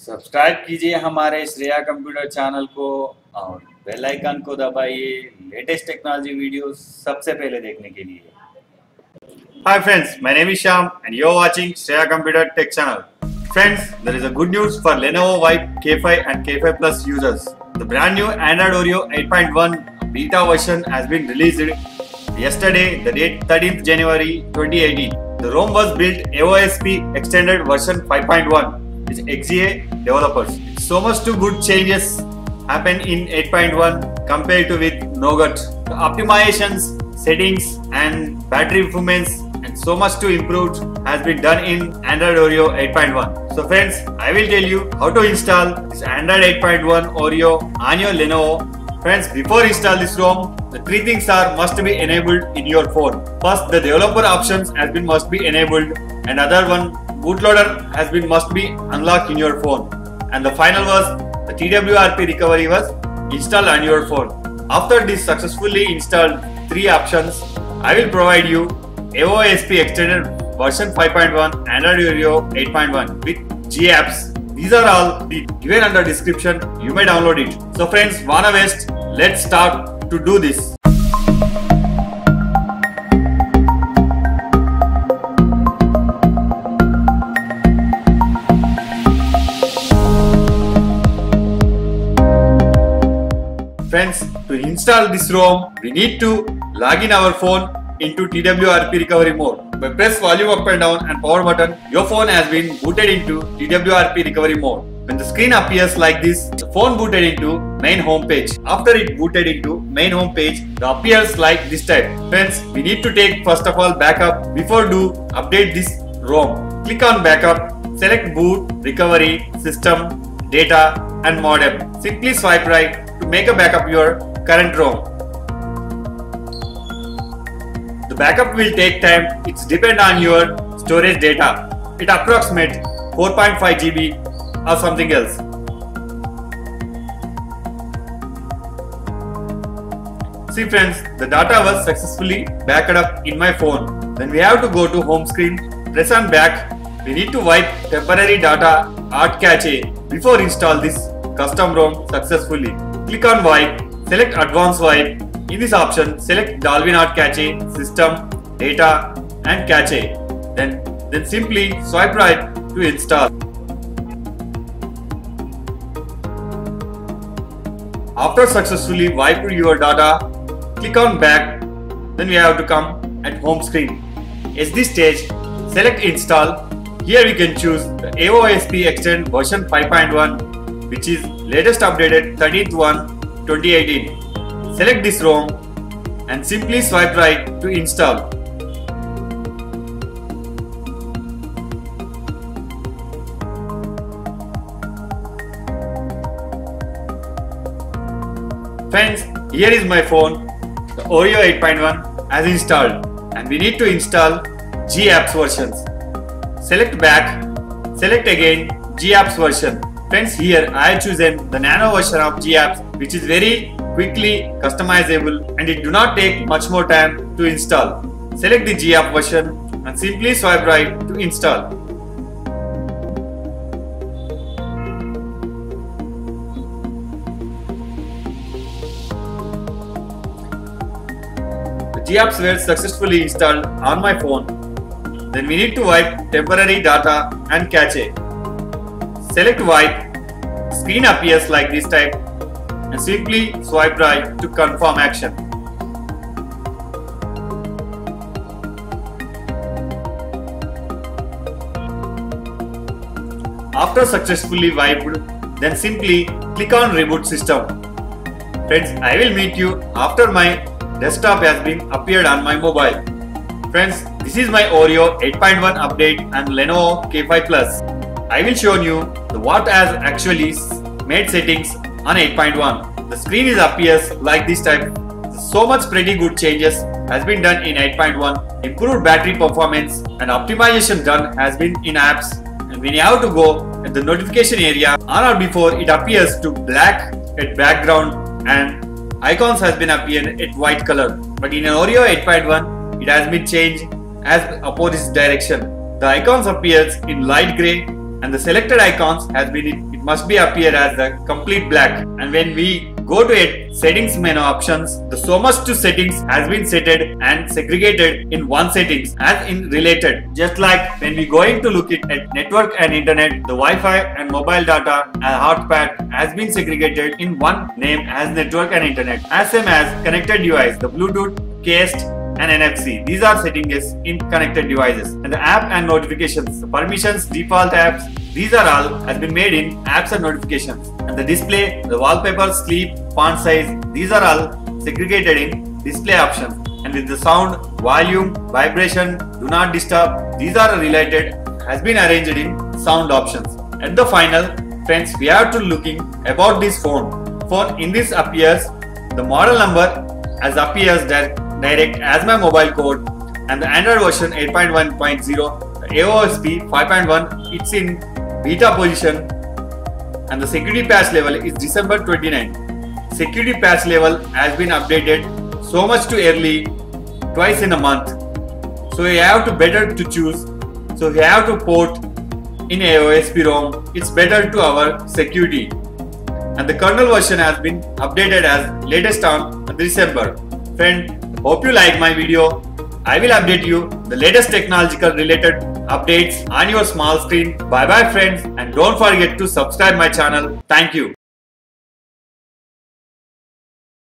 Subscribe कीजिए हमारे Shreya computer channel को और बेल आइकन को दबाइए लेटेस्ट टेक्नोलॉजी वीडियो सबसे पहले देखने के लिए। Hi friends, my name is Shyam and you are watching Shreya computer tech channel. Friends, there is a good news for Lenovo Vibe K5 and K5 Plus users. The brand new Android Oreo 8.1 beta version has been released yesterday, the date 13th January 2018. The ROM was built AOSP Extended version 5.1. It's XDA developers. So much too good changes happen in 8.1 compared to with Nougat. The optimizations, settings and battery performance and so much too improved has been done in Android Oreo 8.1. So friends, I will tell you how to install this Android 8.1 Oreo on your Lenovo. Friends, before install this ROM, the three things are must be enabled in your phone. First, the developer options has been must be enabled. Another one, Bootloader has been must be unlocked in your phone, and the final was the TWRP recovery was installed on your phone. After this successfully installed three options, I will provide you AOSP Extended version 5.1, Android Oreo 8.1 with GApps. These are all given under description. You may download it. So friends, wanna waste? Let's start to do this. Friends, to install this ROM, we need to log in our phone into TWRP recovery mode. By press volume up and down and power button, your phone has been booted into TWRP recovery mode. When the screen appears like this, the phone booted into main home page. After it booted into main home page, it appears like this type. Friends, we need to take first of all backup. Before do update this ROM, click on backup, select boot, recovery, system, data and modem. Simply swipe right to make a backup your current ROM. The backup will take time. It's depend on your storage data. It approximates 4.5 GB or something else. See friends, the data was successfully backed up in my phone. Then we have to go to home screen, press on back. We need to wipe temporary data out cache before install this custom ROM successfully. Click on wipe, select advanced wipe. In this option, select Dalvik Cache, system, data and cache. Then simply swipe right to install. After successfully wiped your data, click on back. Then we have to come at home screen. At this stage, select install. Here we can choose the AOSP Extended version 5.1, which is latest updated 13/1/2018. Select this ROM and simply swipe right to install. Friends, here is my phone. The Oreo 8.1 has installed, and we need to install GApps versions. Select back, select again GApps version. Friends, here I have chosen the nano version of GApps, which is very quickly customizable and it do not take much more time to install. Select the GApp version and simply swipe right to install. The GApps were successfully installed on my phone. Then we need to wipe temporary data and cache. Select wipe, screen appears like this type and simply swipe right to confirm action. After successfully wiped, then simply click on reboot system. Friends, I will meet you after my desktop has been appeared on my mobile. Friends, this is my Oreo 8.1 update and Lenovo K5 Plus. I will show you what has actually made settings on 8.1. The screen is appears like this type. So much pretty good changes has been done in 8.1. Improved battery performance and optimization done has been in apps. And when you have to go at the notification area, on or before it appears to black at background and icons has been appeared at white color. But in Oreo 8.1, it has been changed as opposite direction. The icons appears in light grey and the selected icons has been in it must be appear as a complete black. And when we go to it, settings menu options, the so much to settings has been setted and segregated in one settings as in related. Just like when we going to look it at network and internet, the Wi-Fi and mobile data and hotspot has been segregated in one name as network and internet. As same as connected device, the Bluetooth, cached, and NFC. These are settings in connected devices. And the app and notifications, the permissions, default apps, these are all has been made in apps and notifications. And the display, the wallpaper, sleep, font size, these are all segregated in display options. And with the sound, volume, vibration, do not disturb, these are related, has been arranged in sound options. At the final, friends, we have to looking about this phone. In this appears, the model number as appears that direct as my mobile code, and the Android version 8.1.0, the AOSP 5.1, it's in beta position, and the security patch level is December 29. Security patch level has been updated so much too early, twice in a month. So you have to better to choose. So you have to port in AOSP ROM. It's better to our security, and the kernel version has been updated as latest on December. Friend, hope you like my video. I will update you the latest technological related updates on your small screen. Bye bye friends, and don't forget to subscribe my channel. Thank you.